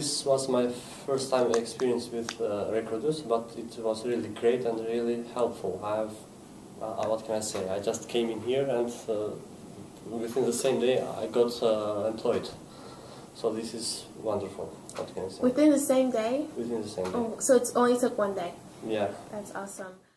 this was my first time experience with Reproduce, but it was really great and really helpful. I have, what can I say, I just came in here and within the same day I got employed. So this is wonderful, what can I say. Within the same day? Within the same day. Oh, so it only took one day? Yeah. That's awesome.